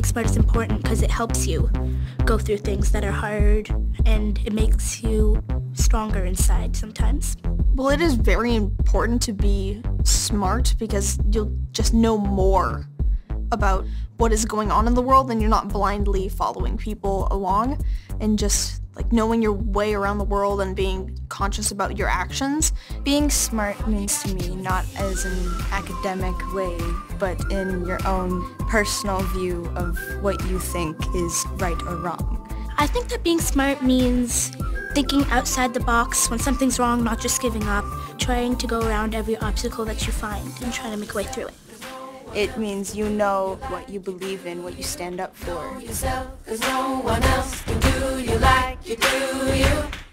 being smart is important because it helps you go through things that are hard, and it makes you stronger inside sometimes. Well, it is very important to be smart because you'll just know more about what is going on in the world, and you're not blindly following people along, and just like knowing your way around the world and being conscious about your actions. Being smart means to me not as an academic way, but in your own personal view of what you think is right or wrong. I think that being smart means thinking outside the box when something's wrong, not just giving up, trying to go around every obstacle that you find and trying to make a way through it. It means you know what you believe in, what you stand up for. Yourself, 'cause no one else can do you like you do you.